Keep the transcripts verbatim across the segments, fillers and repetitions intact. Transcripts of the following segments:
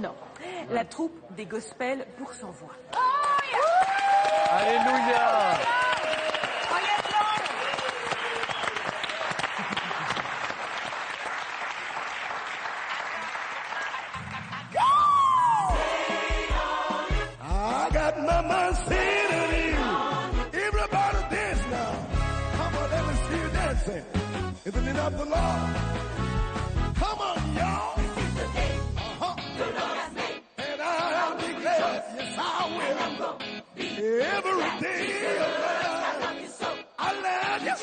Non. La troupe des Gospels pour cent voix. Oh, yeah. Alléluia. On y applaudit. I got my mind set on you. Everybody dance now. Come on, let me see you dancing. Isn't it up the Lord? Come on, y'all. Every day of my life, I love you.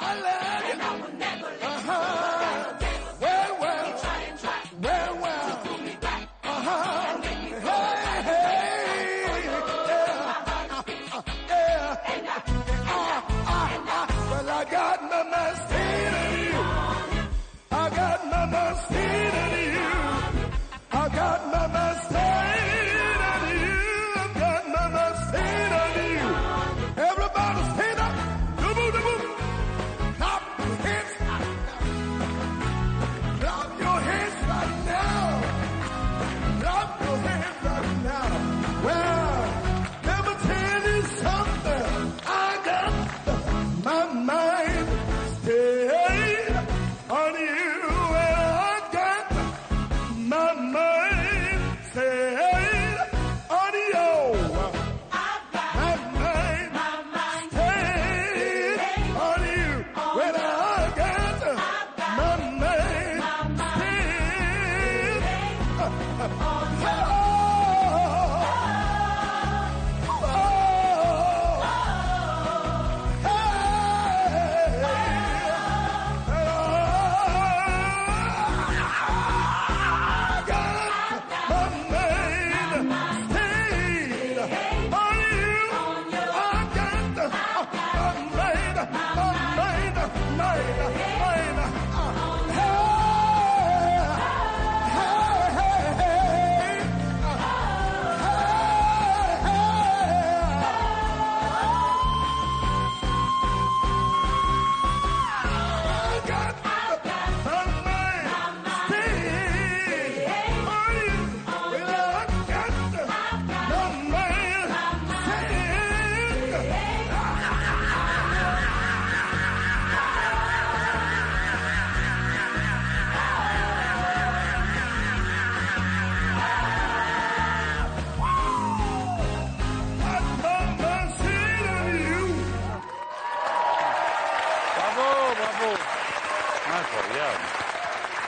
I love you. Uh huh. Well, well, well, well. Uh huh. Hey, hey, yeah, yeah. Ah, ah, ah. Well, I got my mind set on you. I got my mind set on you. I got my mind set.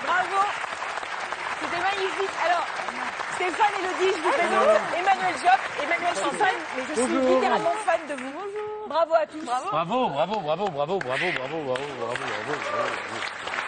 Bravo, c'était magnifique. Alors, Stéphane, Elodie, je vous présente Emmanuel Djob, Emmanuel Chaufan, mais je Bonjour. suis littéralement fan de vous. Bonjour. Bravo à tous. Bravo, bravo, bravo, bravo, bravo, bravo, bravo, bravo, bravo, bravo.